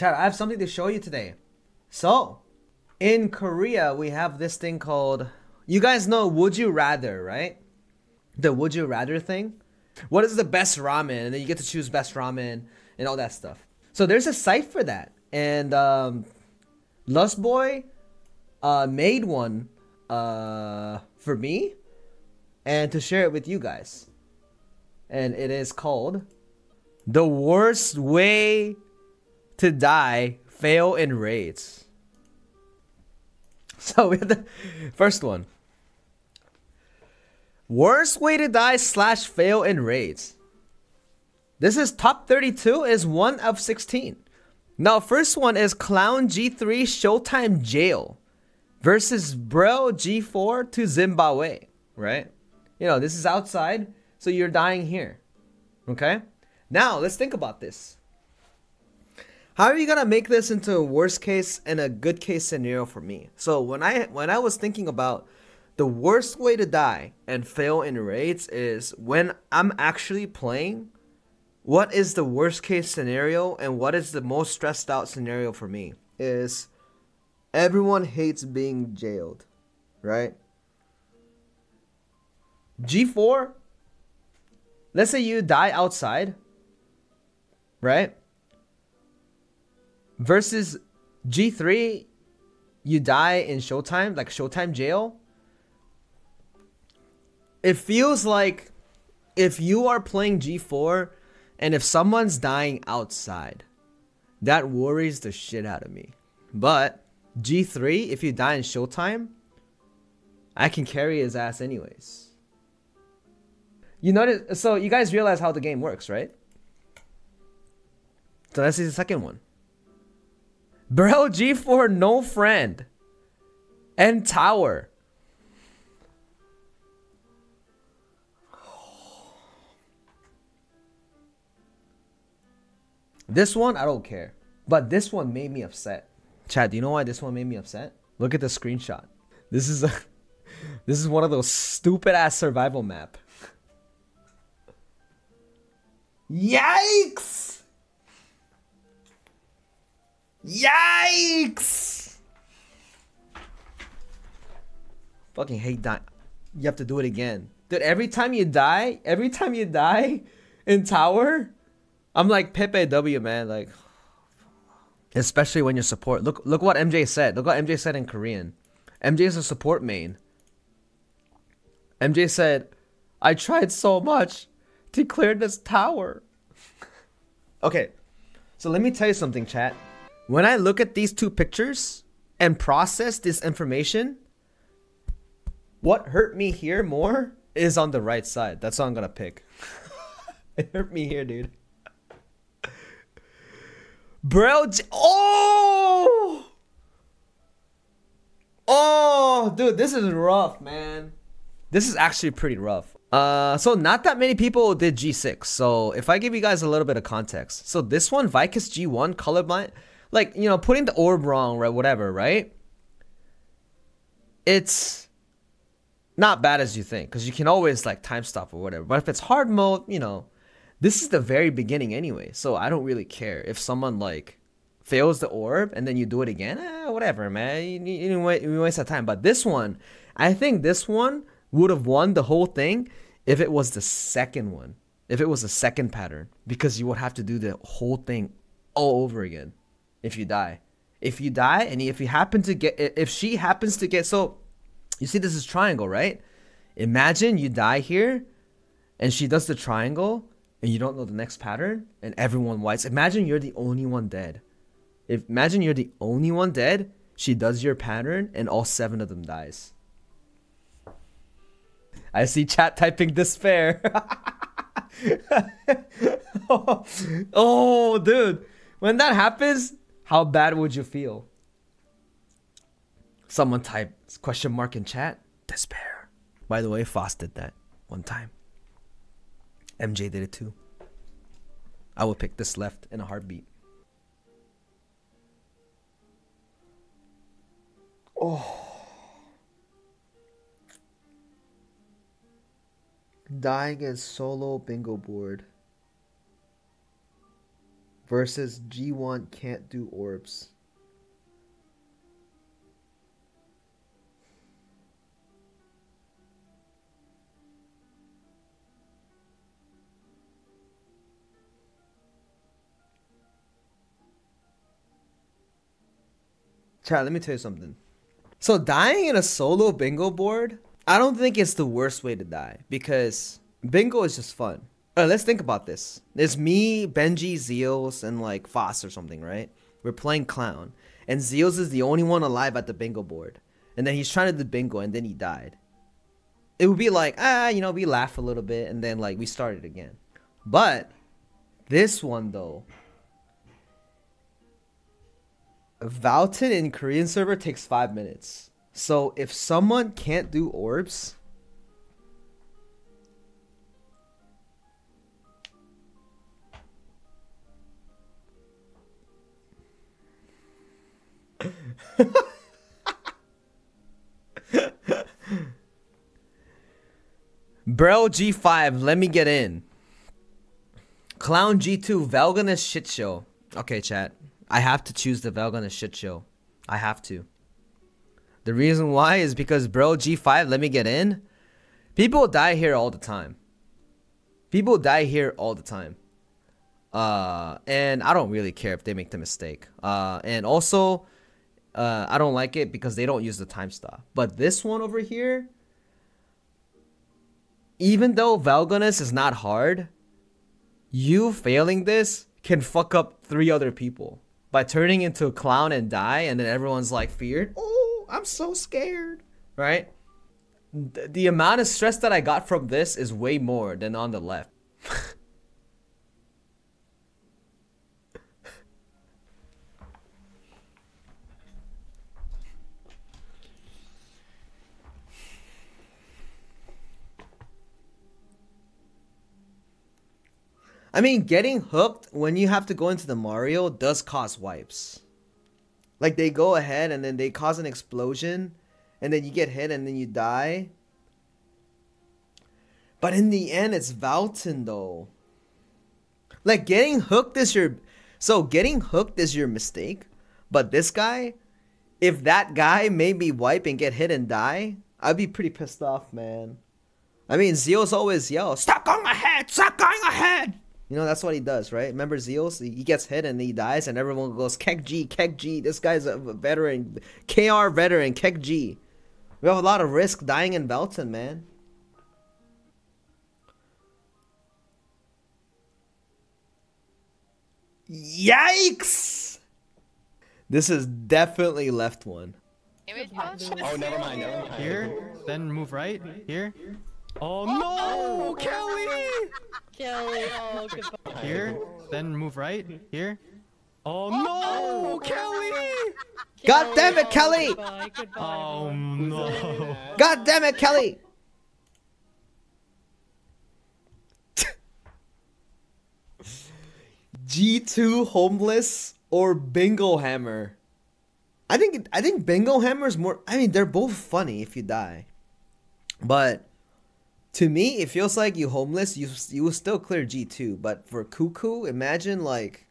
Chat, I have something to show you today. So, in Korea, we have this thing called... You guys know Would You Rather, right? The Would You Rather thing. What is the best ramen? And then you get to choose best ramen and all that stuff. So there's a site for that. And Lustboy made one for me and to share it with you guys. And it is called The Worst Way to Die, Fail in Raids. So we have the first one. Worst way to die / fail in raids. This is top 32 is 1 of 16. Now first one is Clown G3 Showtime Jail versus Bro G4 to Zimbabwe, right? You know, this is outside, so you're dying here. Okay? Now let's think about this. How are you gonna make this into a worst case and a good case scenario for me? So when I was thinking about the worst way to die and fail in raids is when I'm actually playing, what is the worst case scenario and what is the most stressed out scenario for me is everyone hates being jailed, right? G4, let's say you die outside, right? Versus G3, you die in Showtime, like Showtime jail. It feels like if you are playing G4 and if someone's dying outside, that worries the shit out of me. But G3, if you die in Showtime, I can carry his ass anyways. You notice, so you guys realize how the game works, right? So let's see the second one. Bro G4 no friend and tower. This one, I don't care. But this one made me upset. Chad, do you know why this one made me upset? Look at the screenshot. This is one of those stupid ass survival map. Yikes! Yikes! Fucking hate dying. You have to do it again. Dude, every time you die in tower, I'm like Pepe W, man, like, especially when you're support. Look what MJ said. Look what MJ said in Korean. MJ is a support main. MJ said, I tried so much to clear this tower. Okay, so let me tell you something, chat. When I look at these two pictures and process this information, what hurt me here more is on the right side. That's what I'm gonna pick. It hurt me here, dude. Bro, oh, dude, this is rough, man. This is actually pretty rough. So not that many people did G6. So if I give you guys a little bit of context, so this one, Vycus G1, colorblind, like, you know, putting the orb wrong, right? Whatever, right? It's not bad as you think, because you can always like time stop or whatever. But if it's hard mode, you know. This is the very beginning anyway, so I don't really care if someone, like, fails the orb and then you do it again. Whatever, man. You waste that time. But this one, I think this one would have won the whole thing if it was the second one. If it was the second pattern. Because you would have to do the whole thing all over again if you die. If you die and if you happen to get... If she happens to get... So, you see this is triangle, right? Imagine you die here and she does the triangle... And you don't know the next pattern, and everyone whites. Imagine you're the only one dead. Imagine you're the only one dead, she does your pattern, and all 7 of them dies. I see chat typing despair. Oh, dude. When that happens, how bad would you feel? Someone typed question mark in chat. Despair. By the way, Foss did that one time. MJ did it too. I will pick this left in a heartbeat. Oh. Dying in solo bingo board. versus G1 can't do orbs. Chat, let me tell you something. So dying in a solo bingo board, I don't think it's the worst way to die because bingo is just fun. All right, let's think about this. There's me, Benji, Zeals, and like Foss or something, right? We're playing Clown, and Zeals is the only one alive at the bingo board. And then he's trying to do bingo, and then he died. It would be like, ah, you know, we laugh a little bit, and then like we started again. But this one though, Valtan in Korean server takes 5 minutes. So if someone can't do orbs, Bro G5, let me get in. Clown G2, Valganos shit show. Okay, chat. I have to choose the Valganos shit show. I have to. The reason why is because Bro G5, let me get in. People die here all the time. People die here all the time. And I don't really care if they make the mistake. And also, I don't like it because they don't use the time stop. But this one over here, even though Valganos is not hard, you failing this can fuck up 3 other people by turning into a clown and die, and then everyone's like feared. Oh, I'm so scared, right? The amount of stress that I got from this is way more than on the left. I mean, getting hooked when you have to go into the Mario does cause wipes. Like, they go ahead and then they cause an explosion, and then you get hit and then you die. But in the end, it's Valtan though. Like, getting hooked is your... So, getting hooked is your mistake, but this guy, if that guy made me wipe and get hit and die, I'd be pretty pissed off, man. I mean, Zeals always yells, stop going ahead! Stop going ahead! You know, that's what he does, right? Remember Zeals? He gets hit and he dies, and everyone goes, Kek G, this guy's a veteran, KR veteran, Kek G. We have a lot of risk dying in Belton, man. Yikes! This is definitely left one. Oh, never mind, never mind. Here, then move right, here. Oh no, Kelly! Kelly, oh, goodbye. Here, then move right, here. Oh no, Kelly! God damn it, Kelly! Goodbye, goodbye. Oh no. God damn it, Kelly! G2 homeless or bingo hammer? I think bingo hammer is more. I mean, they're both funny if you die, but to me, it feels like you homeless, you will still clear G2, but for Cuckoo, imagine like,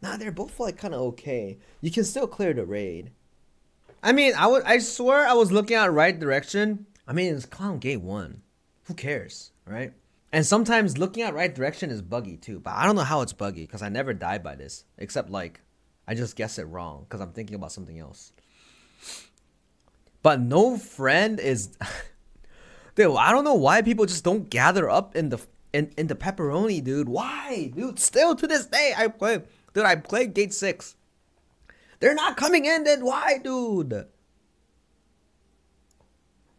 nah, they're both like kind of okay. You can still clear the raid. I mean, I swear I was looking at right direction. I mean, it's Clown G1. Who cares, right? And sometimes looking at right direction is buggy too, but I don't know how it's buggy because I never die by this, except like, I just guess it wrong because I'm thinking about something else. But no friend is... Dude, I don't know why people just don't gather up in the pepperoni, dude. Why? Dude, still to this day, I play Gate 6. They're not coming in, then why, dude?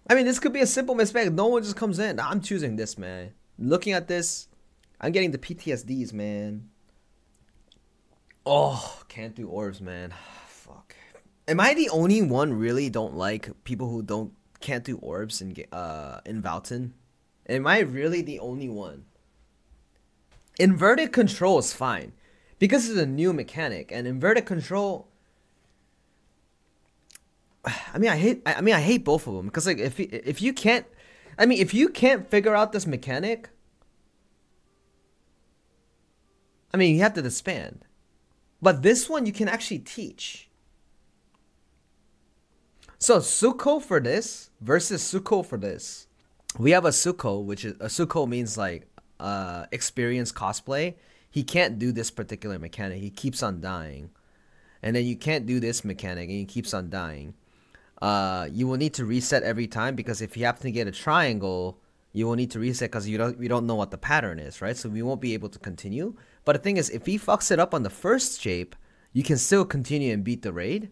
I mean, this could be a simple mistake. No one just comes in. I'm choosing this, man. Looking at this, I'm getting the PTSDs, man. Oh, can't do orbs, man. Fuck. Am I the only one really don't like people who can't do orbs in Valtan? Am I really the only one? Inverted control is fine because it's a new mechanic, and inverted control, I hate both of them because like if you can't figure out this mechanic, I mean, you have to disband. But this one you can actually teach. So Suko for this versus Suko for this. We have a Suko, which is a Suko means like experienced cosplay. He can't do this particular mechanic. He keeps on dying. And then you can't do this mechanic and he keeps on dying. You will need to reset every time, because if you happen to get a triangle, you will need to reset because we don't know what the pattern is, right? So we won't be able to continue. But the thing is, if he fucks it up on the first shape, you can still continue and beat the raid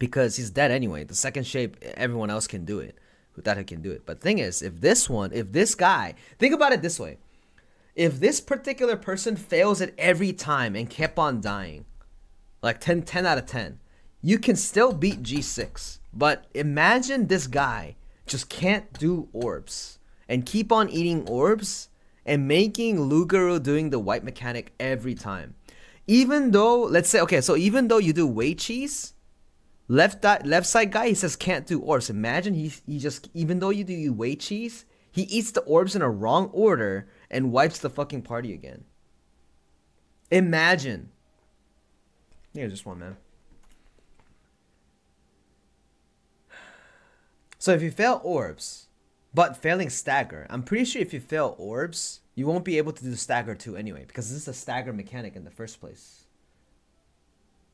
because he's dead anyway. The second shape, everyone else can do it. Who can do it. But the thing is, if this guy, think about it this way. If this particular person fails at every time and kept on dying, like 10 out of 10, you can still beat G6. But imagine this guy just can't do orbs and keep on eating orbs and making Luguru doing the white mechanic every time. Even though, let's say, okay, so even though you do Wei Cheese, left side guy, he says can't do orbs. Imagine he just, even though you do Wei Cheese, he eats the orbs in a wrong order and wipes the fucking party again. Imagine. Yeah, just one, man. So if you fail orbs, but failing stagger, I'm pretty sure if you fail orbs, you won't be able to do stagger 2 anyway, because this is a stagger mechanic in the first place.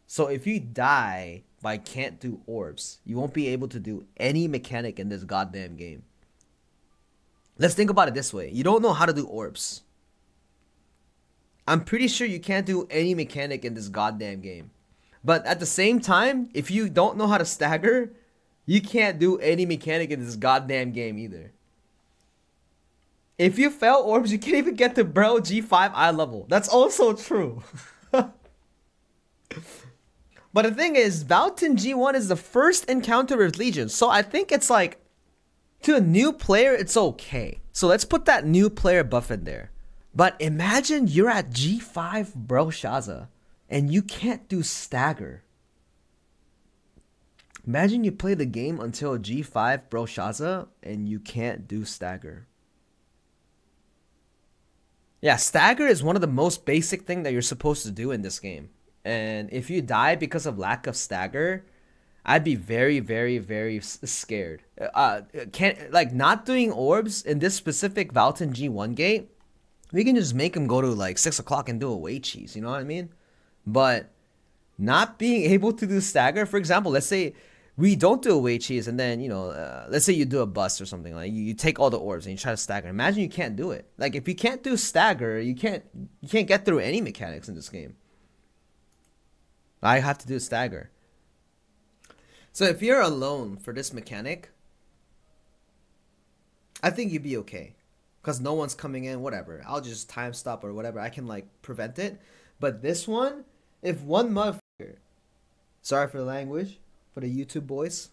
So if you die by can't do orbs, you won't be able to do any mechanic in this goddamn game. Let's think about it this way. You don't know how to do orbs. I'm pretty sure you can't do any mechanic in this goddamn game. But at the same time, if you don't know how to stagger, you can't do any mechanic in this goddamn game either. If you fail orbs, you can't even get to Bro G5 eye level. That's also true. But the thing is, Valtan G1 is the first encounter with Legion. So I think it's like, to a new player, it's okay. So let's put that new player buff in there. But imagine you're at G5 Bro Shaza and you can't do stagger. Imagine you play the game until G5 Bro Shaza and you can't do stagger. Yeah, stagger is one of the most basic things that you're supposed to do in this game. And if you die because of lack of stagger, I'd be very, very, very scared. Not doing orbs in this specific Valtan G1 gate, we can just make him go to like 6 o'clock and do a Wei Cheese, you know what I mean? But not being able to do stagger, for example, let's say we don't do a Wei Cheese and then, you know, let's say you do a bust or something. Like you take all the orbs and you try to stagger. Imagine you can't do it. Like if you can't do stagger, you can't get through any mechanics in this game. I have to do stagger. So if you're alone for this mechanic, I think you'd be okay. Because no one's coming in, whatever. I'll just time stop or whatever. I can like prevent it. But this one, if one motherfucker, sorry for the language, for the YouTube boys.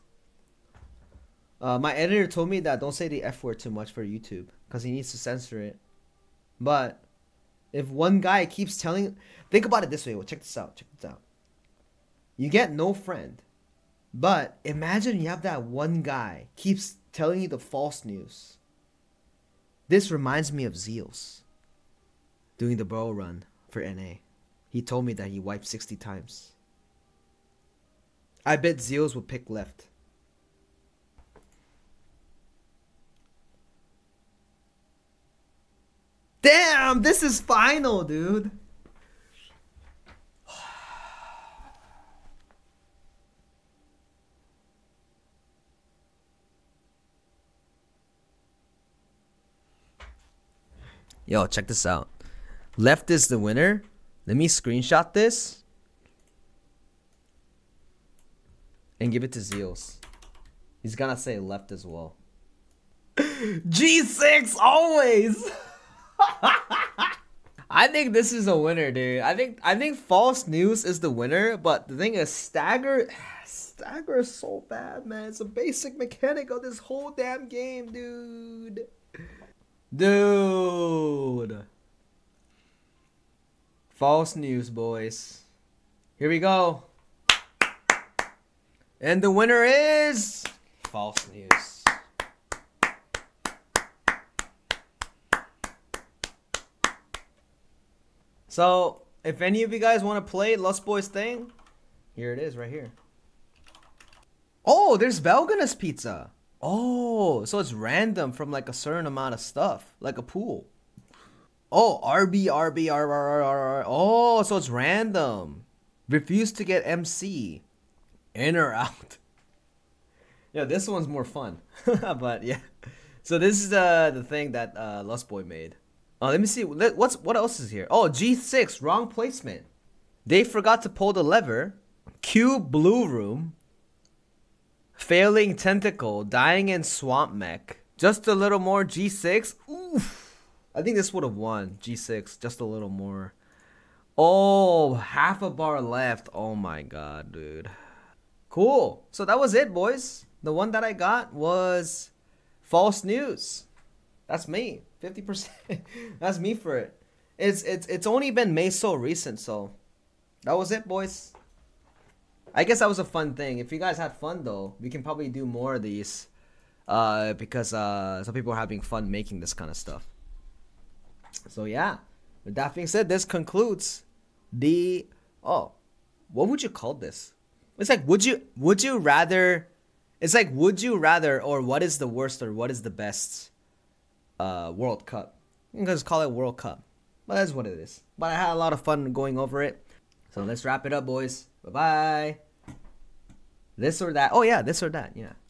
My editor told me that don't say the F word too much for YouTube because he needs to censor it. But if one guy keeps telling, think about it this way. Well, check this out. You get no friend. But imagine you have that one guy keeps telling you the false news. This reminds me of Zeals doing the Burrow run for NA. He told me that he wiped 60 times. I bet Zeals would pick left. Damn, this is final, dude. Yo, check this out. Left is the winner. Let me screenshot this and give it to Zeals. He's gonna say left as well. G6 always. I think this is a winner, dude. I think false news is the winner, but the thing is stagger is so bad, man. It's a basic mechanic of this whole damn game, dude. Dude. False news, boys. Here we go. And the winner is false news. So If any of you guys want to play Lustboy's thing, here it is right here. Oh, there's Valganos pizza. Oh, so it's random from like a certain amount of stuff, like a pool. Oh, RB, RB, RR. Oh, so it's random. Refuse to get MC. In or out. Yeah, this one's more fun. But yeah. So this is the thing that Lustboy made. Let me see. What else is here? Oh, G6, wrong placement. They forgot to pull the lever. Q blue room. Failing tentacle, dying in swamp mech. Just a little more G6. Oof. I think this would have won. G6, just a little more. Oh, half a bar left. Oh my god, dude. Cool. So that was it, boys. The one that I got was false news. That's me. 50%. That's me for it. It's only been made so recent, so that was it, boys. I guess that was a fun thing. If you guys had fun though, we can probably do more of these because some people are having fun making this kind of stuff. So yeah, with that being said, this concludes the what would you call this? It's like would you rather. It's like would you rather or what is the worst or what is the best World Cup. You can just call it World Cup, but that's what it is. But I had a lot of fun going over it. So let's wrap it up, boys. Bye-bye. This or that. Oh, yeah, this or that. Yeah.